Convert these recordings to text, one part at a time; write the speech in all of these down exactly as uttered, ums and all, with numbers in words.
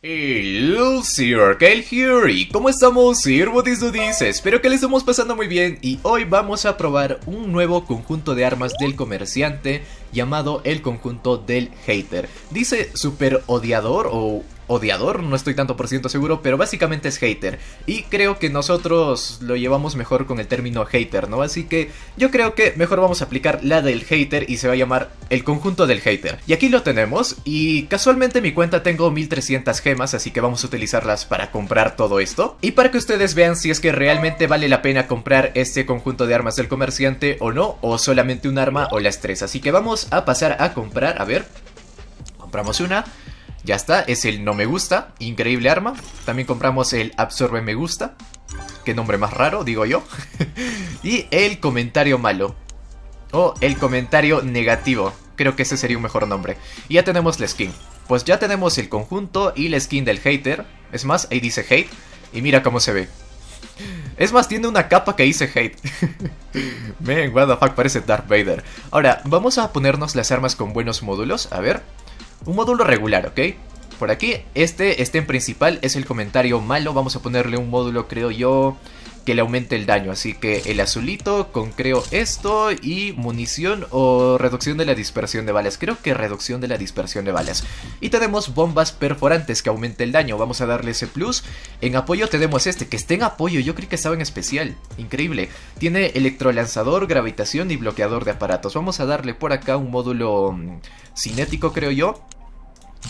Hello, Sir Kael Fury, ¿cómo estamos, Sir Buddies? Espero que les estemos pasando muy bien y hoy vamos a probar un nuevo conjunto de armas del comerciante llamado el conjunto del hater. Dice super odiador o odiador, no estoy tanto por ciento seguro, pero básicamente es hater. Y creo que nosotros lo llevamos mejor con el término hater, ¿no? Así que yo creo que mejor vamos a aplicar la del hater y se va a llamar el conjunto del hater. Y aquí lo tenemos, y casualmente en mi cuenta tengo mil trescientas gemas, así que vamos a utilizarlas para comprar todo esto. Y para que ustedes vean si es que realmente vale la pena comprar este conjunto de armas del comerciante o no, o solamente un arma o las tres. Así que vamos a pasar a comprar, a ver, compramos una. Ya está, es el No Me Gusta, increíble arma. También compramos el Absorbe Me Gusta, qué nombre más raro, digo yo. Y el Comentario Malo, o el Comentario Negativo, creo que ese sería un mejor nombre. Y ya tenemos la skin, pues ya tenemos el conjunto y la skin del hater. Es más, ahí dice hate, y mira cómo se ve. Es más, tiene una capa que dice hate. Man, what the fuck, parece Darth Vader. Ahora, vamos a ponernos las armas con buenos módulos, a ver. Un módulo regular, ¿ok? Por aquí, este, este en principal es el Comentario Malo. Vamos a ponerle un módulo, creo yo, que le aumente el daño. Así que el azulito con, creo, esto y munición o reducción de la dispersión de balas. Creo que reducción de la dispersión de balas. Y tenemos bombas perforantes que aumente el daño. Vamos a darle ese plus. En apoyo tenemos este, que está en apoyo. Yo creí que estaba en especial. Increíble. Tiene electrolanzador, gravitación y bloqueador de aparatos. Vamos a darle por acá un módulo cinético, creo yo,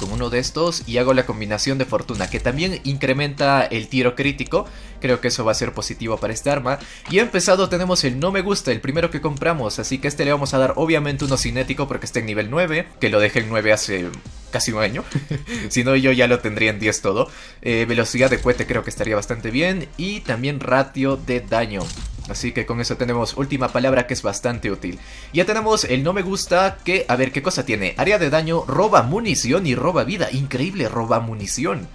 con uno de estos, y hago la combinación de fortuna, que también incrementa el tiro crítico. Creo que eso va a ser positivo para esta arma. Y empezado tenemos el No Me Gusta, el primero que compramos, así que este le vamos a dar obviamente uno cinético porque está en nivel nueve, que lo dejé en nueve hace casi un año. Si no, yo ya lo tendría en diez todo. eh, Velocidad de cohete creo que estaría bastante bien, y también ratio de daño. Así que con eso tenemos última palabra, que es bastante útil. Ya tenemos el No Me Gusta, que, a ver, ¿qué cosa tiene? Área de daño, roba munición y roba vida. Increíble, roba munición.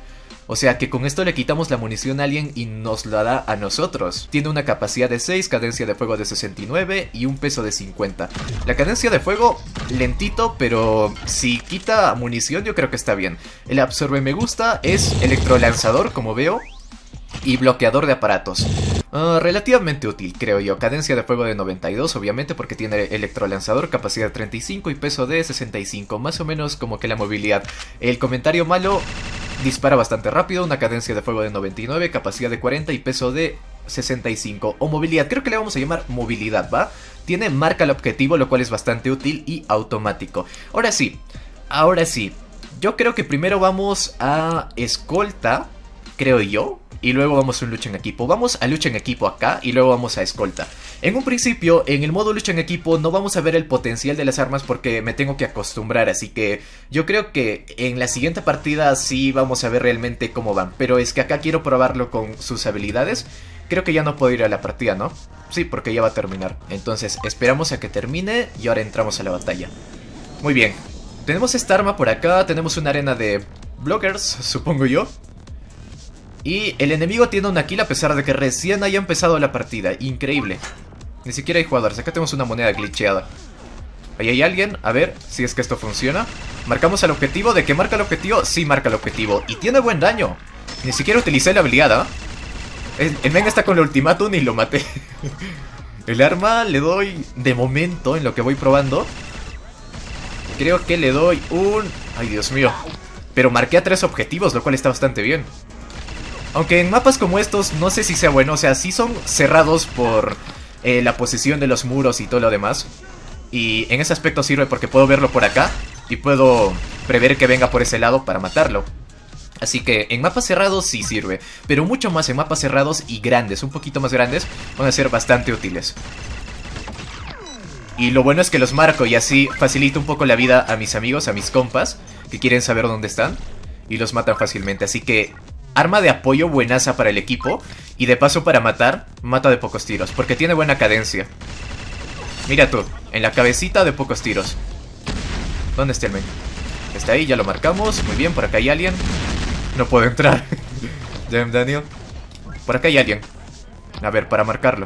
O sea que con esto le quitamos la munición a alguien y nos la da a nosotros. Tiene una capacidad de seis, cadencia de fuego de sesenta y nueve y un peso de cincuenta. La cadencia de fuego, lentito, pero si quita munición yo creo que está bien. El Absorbe Me Gusta es electrolanzador, como veo, y bloqueador de aparatos. Uh, relativamente útil, creo yo. Cadencia de fuego de noventa y dos, obviamente, porque tiene electrolanzador, capacidad de treinta y cinco y peso de sesenta y cinco, más o menos como que la movilidad. El Comentario Malo dispara bastante rápido, una cadencia de fuego de noventa y nueve, capacidad de cuarenta y peso de sesenta y cinco, o movilidad, creo que le vamos a llamar movilidad, ¿va? Tiene marca al objetivo, lo cual es bastante útil y automático. Ahora sí, ahora sí, yo creo que primero vamos a escolta, creo yo. Y luego vamos a un lucha en equipo. Vamos a lucha en equipo acá y luego vamos a escolta. En un principio, en el modo lucha en equipo no vamos a ver el potencial de las armas porque me tengo que acostumbrar. Así que yo creo que en la siguiente partida sí vamos a ver realmente cómo van. Pero es que acá quiero probarlo con sus habilidades. Creo que ya no puedo ir a la partida, ¿no? Sí, porque ya va a terminar. Entonces esperamos a que termine y ahora entramos a la batalla. Muy bien. Tenemos esta arma por acá. Tenemos una arena de blockers, supongo yo. Y el enemigo tiene una kill a pesar de que recién haya empezado la partida. Increíble. Ni siquiera hay jugadores. Acá tenemos una moneda glitcheada. Ahí hay alguien. A ver si es que esto funciona. Marcamos el objetivo. ¿De qué marca el objetivo? Sí, marca el objetivo. Y tiene buen daño. Ni siquiera utilicé la habilidad, ¿eh? El, el men está con el ultimátum y lo maté. El arma le doy, de momento, en lo que voy probando, creo que le doy un... Ay, Dios mío. Pero marqué a tres objetivos, lo cual está bastante bien. Aunque en mapas como estos no sé si sea bueno, o sea, sí son cerrados por eh, la posición de los muros y todo lo demás. Y en ese aspecto sirve porque puedo verlo por acá y puedo prever que venga por ese lado para matarlo. Así que en mapas cerrados sí sirve, pero mucho más en mapas cerrados y grandes, un poquito más grandes, van a ser bastante útiles. Y lo bueno es que los marco y así facilito un poco la vida a mis amigos, a mis compas, que quieren saber dónde están y los matan fácilmente, así que... Arma de apoyo buenaza para el equipo. Y de paso para matar, mata de pocos tiros, porque tiene buena cadencia. Mira tú, en la cabecita de pocos tiros. ¿Dónde está el men? Está ahí, ya lo marcamos. Muy bien, por acá hay alguien. No puedo entrar. Damn, Daniel. Por acá hay alguien. A ver, para marcarlo.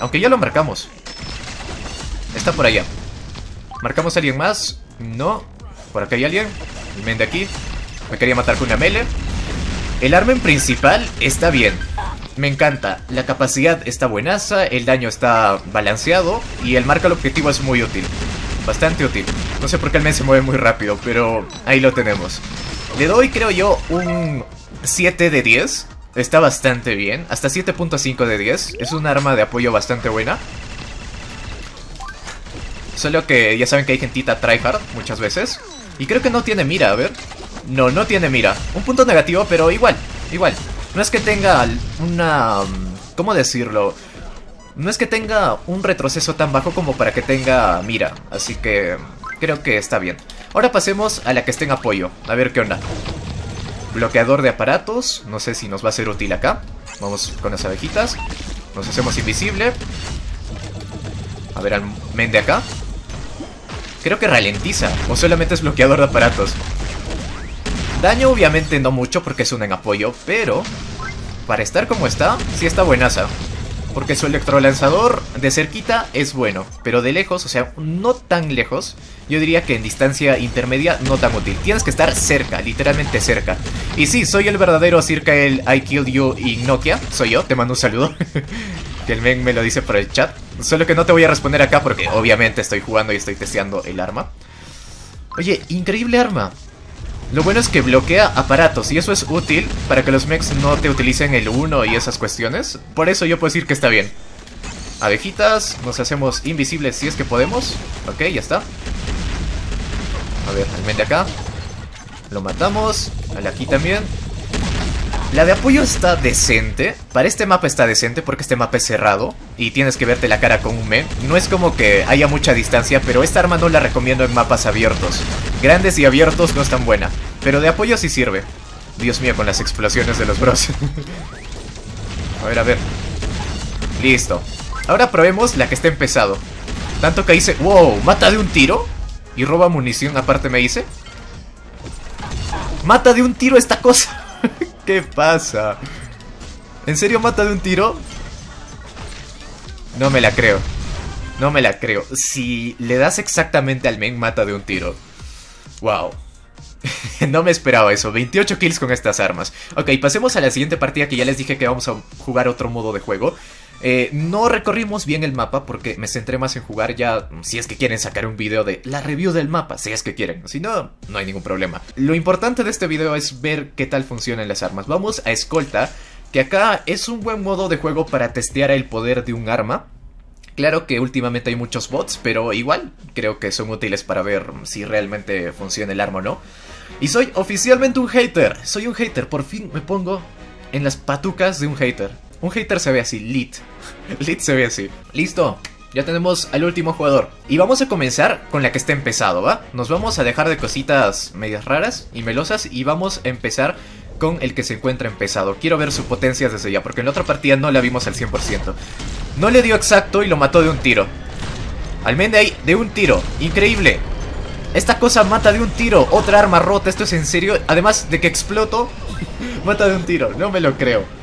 Aunque ya lo marcamos. Está por allá. ¿Marcamos a alguien más? No. Por acá hay alguien. El men de aquí. Me quería matar con una melee. El armen principal está bien. Me encanta, la capacidad está buenaza, el daño está balanceado y el marca al objetivo es muy útil. Bastante útil. No sé por qué el men se mueve muy rápido, pero ahí lo tenemos. Le doy, creo yo, un siete de diez. Está bastante bien, hasta siete punto cinco de diez. Es un arma de apoyo bastante buena. Solo que ya saben que hay gentita tryhard muchas veces. Y creo que no tiene mira, a ver. No, no tiene mira. Un punto negativo, pero igual, igual. No es que tenga una... ¿Cómo decirlo? No es que tenga un retroceso tan bajo como para que tenga mira. Así que creo que está bien. Ahora pasemos a la que esté en apoyo. A ver qué onda. Bloqueador de aparatos. No sé si nos va a ser útil acá. Vamos con las abejitas. Nos hacemos invisible. A ver al men de acá. Creo que ralentiza. O solamente es bloqueador de aparatos. Daño obviamente no mucho porque es un en apoyo, pero para estar como está, sí está buenaza. Porque su electrolanzador de cerquita es bueno, pero de lejos, o sea, no tan lejos, yo diría que en distancia intermedia no tan útil. Tienes que estar cerca, literalmente cerca. Y sí, soy el verdadero Sir Kael, I Killed You y Nokia, soy yo, te mando un saludo. Que el men me lo dice por el chat. Solo que no te voy a responder acá porque obviamente estoy jugando y estoy testeando el arma. Oye, increíble arma. Lo bueno es que bloquea aparatos y eso es útil para que los mechs no te utilicen el uno y esas cuestiones. Por eso yo puedo decir que está bien. Abejitas, nos hacemos invisibles si es que podemos. Ok, ya está. A ver, el men de acá. Lo matamos. A la aquí también. La de apoyo está decente. Para este mapa está decente porque este mapa es cerrado y tienes que verte la cara con un men. No es como que haya mucha distancia, pero esta arma no la recomiendo en mapas abiertos. Grandes y abiertos no es tan buena, pero de apoyo sí sirve. Dios mío, con las explosiones de los bros. A ver, a ver. Listo. Ahora probemos la que está empezado. Tanto que hice... ¡Wow! ¿Mata de un tiro? ¿Y roba munición aparte me hice? ¡Mata de un tiro esta cosa! ¿Qué pasa? ¿En serio mata de un tiro? No me la creo. No me la creo. Si le das exactamente al men, mata de un tiro. Wow. No me esperaba eso. veintiocho kills con estas armas. Ok, pasemos a la siguiente partida que ya les dije que vamos a jugar otro modo de juego. Eh, no recorrimos bien el mapa porque me centré más en jugar ya. Si es que quieren sacar un video de la review del mapa, si es que quieren. Si no, no hay ningún problema. Lo importante de este video es ver qué tal funcionan las armas. Vamos a escolta, que acá es un buen modo de juego para testear el poder de un arma. Claro que últimamente hay muchos bots, pero igual creo que son útiles para ver si realmente funciona el arma o no. Y soy oficialmente un hater. Soy un hater, por fin me pongo en las patucas de un hater. Un hater se ve así, lit. Lit se ve así. Listo, ya tenemos al último jugador. Y vamos a comenzar con la que está empezado, ¿va? Nos vamos a dejar de cositas medias raras y melosas y vamos a empezar con el que se encuentra empezado. Quiero ver su potencia desde ya, porque en la otra partida no la vimos al cien por ciento. No le dio exacto y lo mató de un tiro. Al men de ahí, de un tiro. Increíble. Esta cosa mata de un tiro. Otra arma rota, esto es en serio. Además de que exploto, mata de un tiro. No me lo creo.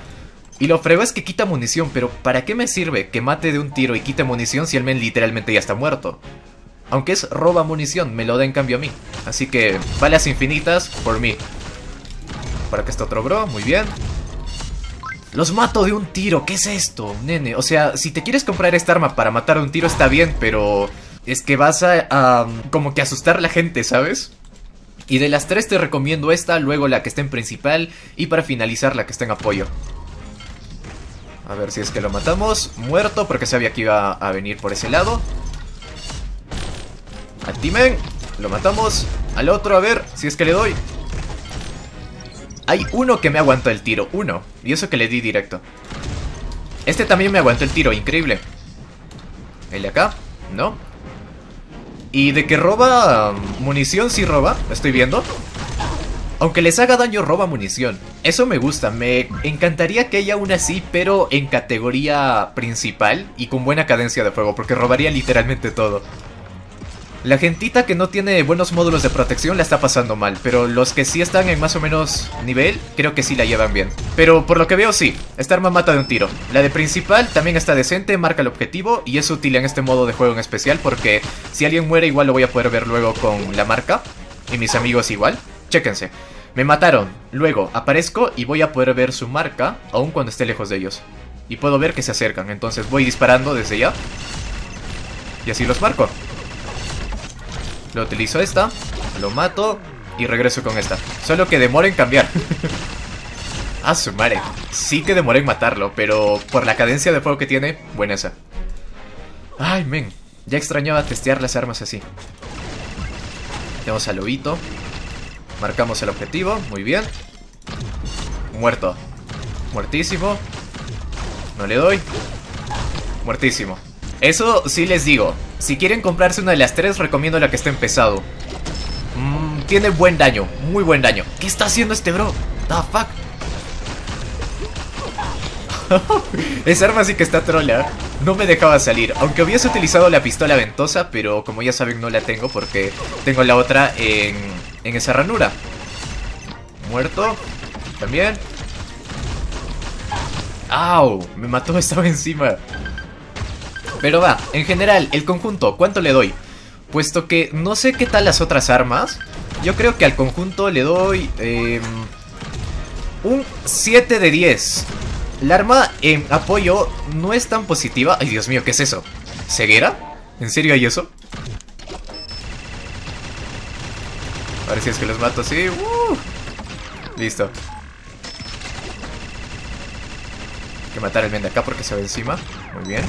Y lo fregó es que quita munición, pero ¿para qué me sirve que mate de un tiro y quite munición si el men literalmente ya está muerto? Aunque es roba munición, me lo da en cambio a mí. Así que, balas infinitas por mí. Por acá está otro bro, muy bien. Los mato de un tiro, ¿qué es esto, nene? O sea, si te quieres comprar esta arma para matar de un tiro está bien, pero es que vas a um, como que asustar a la gente, ¿sabes? Y de las tres te recomiendo esta, luego la que está en principal y para finalizar la que está en apoyo. A ver si es que lo matamos. Muerto, porque sabía que iba a venir por ese lado. A ti, men. Lo matamos. Al otro, a ver si es que le doy. Hay uno que me aguantó el tiro, uno. Y eso que le di directo. Este también me aguantó el tiro, increíble. El de acá, ¿no? Y de que roba munición, sí roba, estoy viendo. Aunque les haga daño, roba munición. Eso me gusta, me encantaría que haya una así, pero en categoría principal y con buena cadencia de fuego, porque robaría literalmente todo. La gentita que no tiene buenos módulos de protección la está pasando mal, pero los que sí están en más o menos nivel, creo que sí la llevan bien. Pero por lo que veo sí, esta arma mata de un tiro. La de principal también está decente, marca el objetivo y es útil en este modo de juego en especial porque si alguien muere igual lo voy a poder ver luego con la marca y mis amigos igual. Chéquense. Me mataron. Luego aparezco y voy a poder ver su marca, aun cuando esté lejos de ellos. Y puedo ver que se acercan, entonces voy disparando desde allá. Y así los marco. Lo utilizo esta, lo mato y regreso con esta. Solo que demora en cambiar. Ah, su madre. Sí que demoré en matarlo, pero por la cadencia de fuego que tiene, buena esa. Ay, men. Ya extrañaba testear las armas así. Tenemos al lobito. Marcamos el objetivo. Muy bien. Muerto. Muertísimo. No le doy. Muertísimo. Eso sí les digo. Si quieren comprarse una de las tres, recomiendo la que está en pesado. Mm, tiene buen daño. Muy buen daño. ¿Qué está haciendo este bro? The fuck. Esa arma sí que está trola. No me dejaba salir, aunque hubiese utilizado la pistola ventosa, pero como ya saben no la tengo porque tengo la otra en, en esa ranura. Muerto. También. ¡Au! Me mató, estaba encima. Pero va, en general, el conjunto, ¿cuánto le doy? Puesto que no sé qué tal las otras armas, yo creo que al conjunto le doy eh, un siete de diez. La arma en apoyo no es tan positiva. Ay, Dios mío, ¿qué es eso? ¿Ceguera? ¿En serio hay eso? A ver si es que los mato así. ¡Uh! Listo. Hay que matar al men de acá porque se ve encima. Muy bien.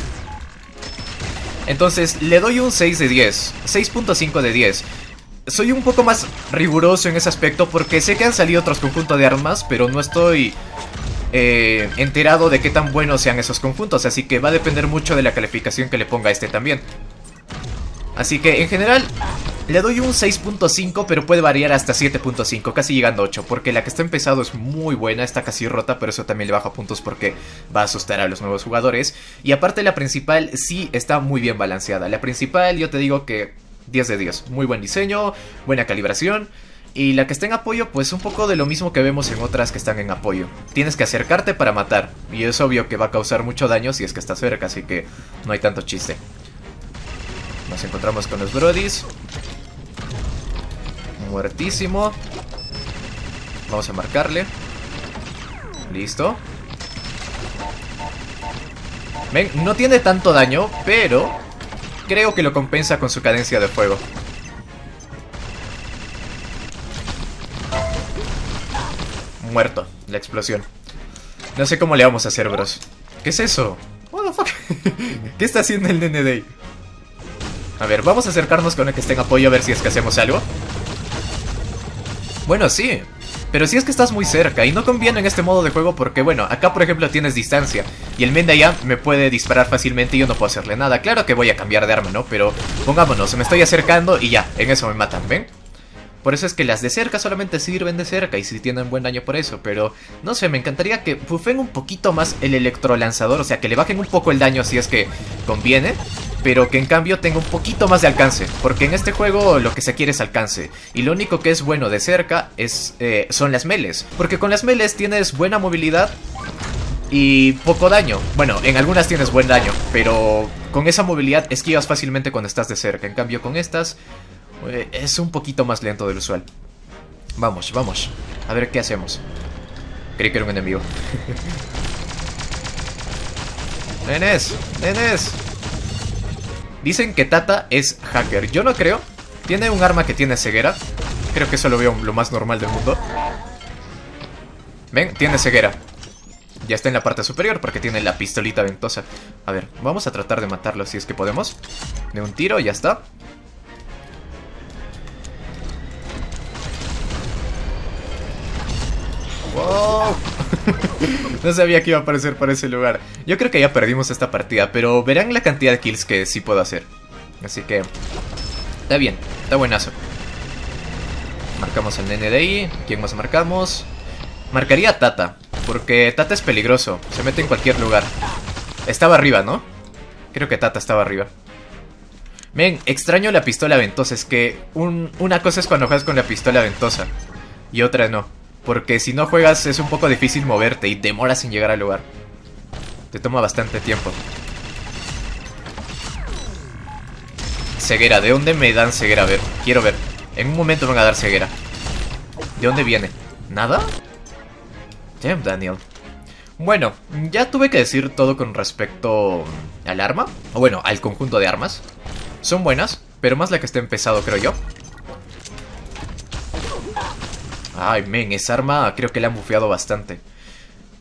Entonces, le doy un seis de diez. seis punto cinco de diez. Soy un poco más riguroso en ese aspecto porque sé que han salido otros conjuntos de armas, pero no estoy... Eh, enterado de qué tan buenos sean esos conjuntos, así que va a depender mucho de la calificación que le ponga a este también. Así que en general le doy un seis punto cinco, pero puede variar hasta siete punto cinco, casi llegando a ocho, porque la que está en pesado es muy buena, está casi rota, pero eso también le baja puntos porque va a asustar a los nuevos jugadores. Y aparte la principal sí está muy bien balanceada. La principal yo te digo que diez de diez, muy buen diseño, buena calibración. Y la que está en apoyo, pues un poco de lo mismo que vemos en otras que están en apoyo. Tienes que acercarte para matar. Y es obvio que va a causar mucho daño si es que está cerca, así que no hay tanto chiste. Nos encontramos con los Buddies. Muertísimo. Vamos a marcarle. Listo. Ven, no tiene tanto daño, pero creo que lo compensa con su cadencia de fuego. Muerto, la explosión. No sé cómo le vamos a hacer, bros. ¿Qué es eso? What the fuck? ¿Qué está haciendo el nene de ahí? A ver, vamos a acercarnos con el que esté en apoyo a ver si es que hacemos algo. Bueno, sí. Pero si es que estás muy cerca y no conviene en este modo de juego porque, bueno, acá por ejemplo tienes distancia. Y el men de allá me puede disparar fácilmente y yo no puedo hacerle nada. Claro que voy a cambiar de arma, ¿no? Pero pongámonos, me estoy acercando y ya, en eso me matan, ¿ven? Por eso es que las de cerca solamente sirven de cerca y si tienen buen daño por eso, pero no sé, me encantaría que buffen un poquito más el electrolanzador, o sea, que le bajen un poco el daño si es que conviene, pero que en cambio tenga un poquito más de alcance, porque en este juego lo que se quiere es alcance, y lo único que es bueno de cerca es eh, son las meles, porque con las meles tienes buena movilidad y poco daño. Bueno, en algunas tienes buen daño, pero con esa movilidad esquivas fácilmente cuando estás de cerca, en cambio con estas... es un poquito más lento del usual. Vamos, vamos. A ver qué hacemos. Creí que era un enemigo. Nenes, nenes. Dicen que Tata es hacker. Yo no creo. Tiene un arma que tiene ceguera. Creo que eso lo veo lo más normal del mundo. Ven, tiene ceguera. Ya está en la parte superior porque tiene la pistolita ventosa. A ver, vamos a tratar de matarlo si es que podemos. De un tiro, ya está. Wow. No sabía que iba a aparecer para ese lugar. Yo creo que ya perdimos esta partida, pero verán la cantidad de kills que sí puedo hacer. Así que está bien, está buenazo. Marcamos al nene de ahí. ¿Quién más marcamos? Marcaría a Tata, porque Tata es peligroso. Se mete en cualquier lugar. Estaba arriba, ¿no? Creo que Tata estaba arriba. Men, extraño la pistola ventosa. Es que un, una cosa es cuando juegas con la pistola ventosa y otra no. Porque si no juegas es un poco difícil moverte y demoras en llegar al lugar. Te toma bastante tiempo. Ceguera, ¿de dónde me dan ceguera? A ver, quiero ver. En un momento van a dar ceguera. ¿De dónde viene? ¿Nada? Damn, Daniel. Bueno, ya tuve que decir todo con respecto al arma. O bueno, al conjunto de armas. Son buenas, pero más la que está empezado, creo yo. Ay, men, esa arma creo que la han bufeado bastante.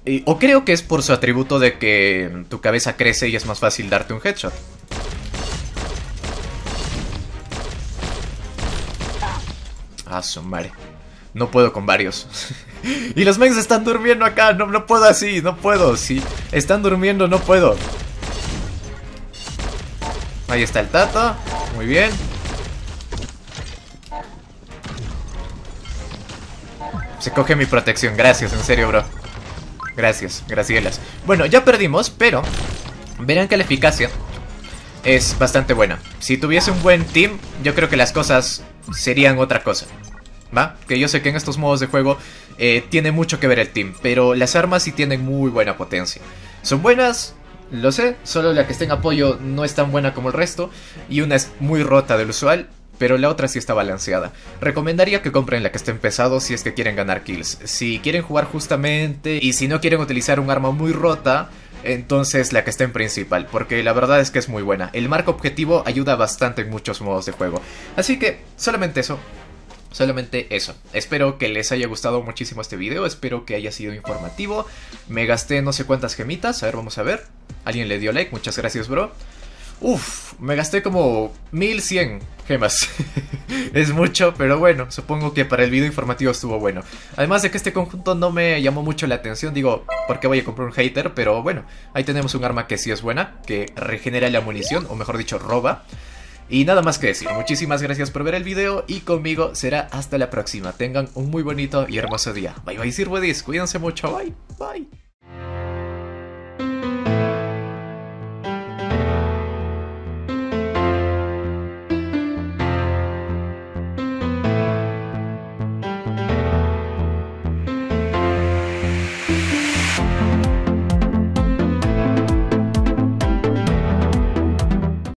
Y, o creo que es por su atributo de que tu cabeza crece y es más fácil darte un headshot. Ah, su madre. No puedo con varios. Y los mens están durmiendo acá. No, no puedo así, no puedo. Si están durmiendo, no puedo. Ahí está el Tata. Muy bien. Se coge mi protección. Gracias, en serio, bro. Gracias, gracielas. Bueno, ya perdimos, pero verán que la eficacia es bastante buena. Si tuviese un buen team, yo creo que las cosas serían otra cosa. ¿Va? Que yo sé que en estos modos de juego eh, tiene mucho que ver el team, pero las armas sí tienen muy buena potencia. Son buenas, lo sé, solo la que está en apoyo no es tan buena como el resto, y una es muy rota del usual, pero la otra sí está balanceada. Recomendaría que compren la que esté en pesado si es que quieren ganar kills. Si quieren jugar justamente y si no quieren utilizar un arma muy rota, entonces la que esté en principal, porque la verdad es que es muy buena. El marco objetivo ayuda bastante en muchos modos de juego. Así que solamente eso. Solamente eso. Espero que les haya gustado muchísimo este video. Espero que haya sido informativo. Me gasté no sé cuántas gemitas. A ver, vamos a ver. Alguien le dio like. Muchas gracias, bro. Uf, me gasté como mil cien gemas. Es mucho, pero bueno, supongo que para el video informativo estuvo bueno. Además de que este conjunto no me llamó mucho la atención. Digo, ¿por qué voy a comprar un hater? Pero bueno, ahí tenemos un arma que sí es buena, que regenera la munición, o mejor dicho, roba. Y nada más que decir, muchísimas gracias por ver el video y conmigo será hasta la próxima. Tengan un muy bonito y hermoso día. Bye bye, Sir Buddies, cuídense mucho, bye, bye.